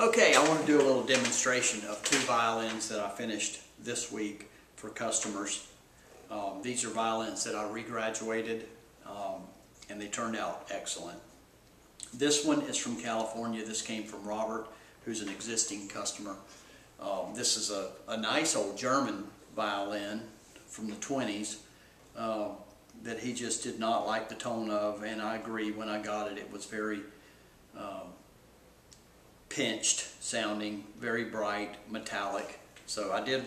Okay, I want to do a little demonstration of two violins that I finished this week for customers. These are violins that I regraduated and they turned out excellent. This one is from California. This came from Robert, who's an existing customer. This is a nice old German violin from the 20s that he just did not like the tone of, and I agree. When I got it, it was very pinched sounding, very bright, metallic. So I did,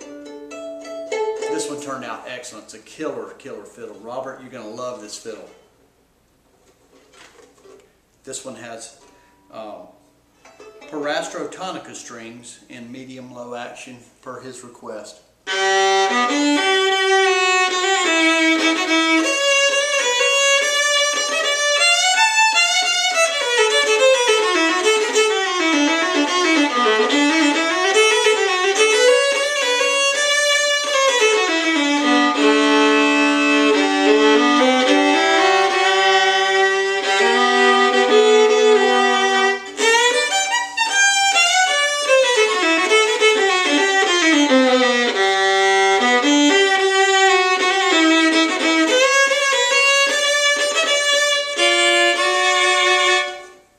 this one turned out excellent. It's a killer fiddle. Robert, you're going to love this fiddle. This one has Pirastro Tonica strings in medium-low action per his request.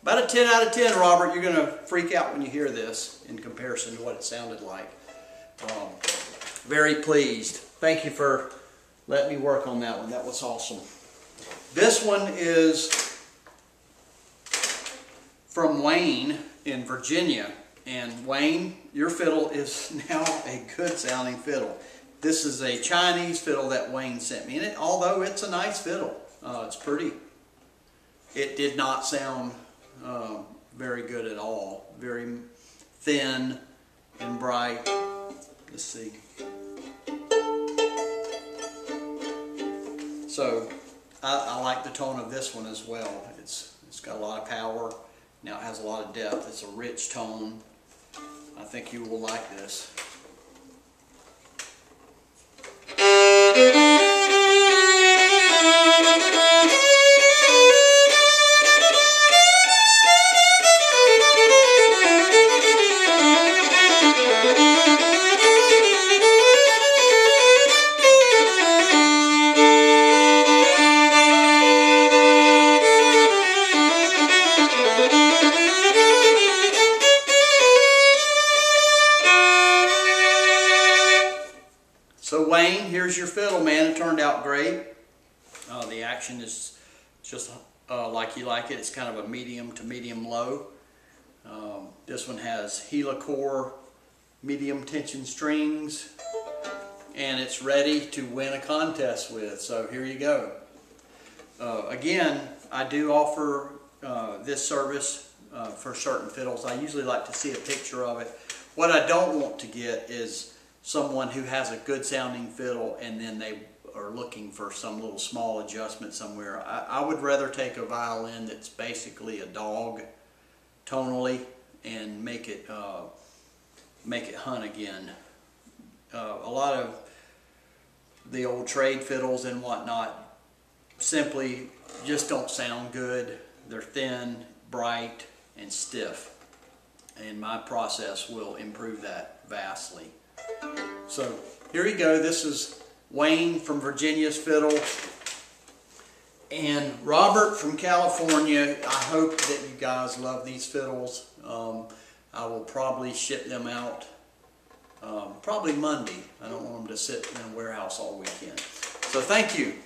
About a 10 out of 10, Robert. You're going to freak out when you hear this in comparison to what it sounded like. Very pleased. Thank you for letting me work on that one. That was awesome. This one is from Wayne in Virginia. And Wayne, your fiddle is now a good sounding fiddle. This is a Chinese fiddle that Wayne sent me. And it, although it's a nice fiddle, it's pretty. It did not sound very good at all. Very thin and bright. Let's see. So I like the tone of this one as well. It's got a lot of power. Now it has a lot of depth. It's a rich tone. I think you will like this. So Wayne, here's your fiddle, man. It turned out great. The action is just like you like it. It's kind of a medium to medium low. This one has Helicore medium tension strings, and it's ready to win a contest with. So here you go. Again, I do offer this service for certain fiddles. I usually like to see a picture of it. What I don't want to get is someone who has a good sounding fiddle and then they are looking for some little small adjustment somewhere. I would rather take a violin that's basically a dog tonally and make it hunt again. A lot of the old trade fiddles and whatnot simply just don't sound good. They're thin, bright, and stiff, and my process will improve that vastly. So here you go. This is Wayne from Virginia's fiddle and Robert from California. I hope that you guys love these fiddles. I will probably ship them out probably Monday. I don't want them to sit in a warehouse all weekend. So thank you.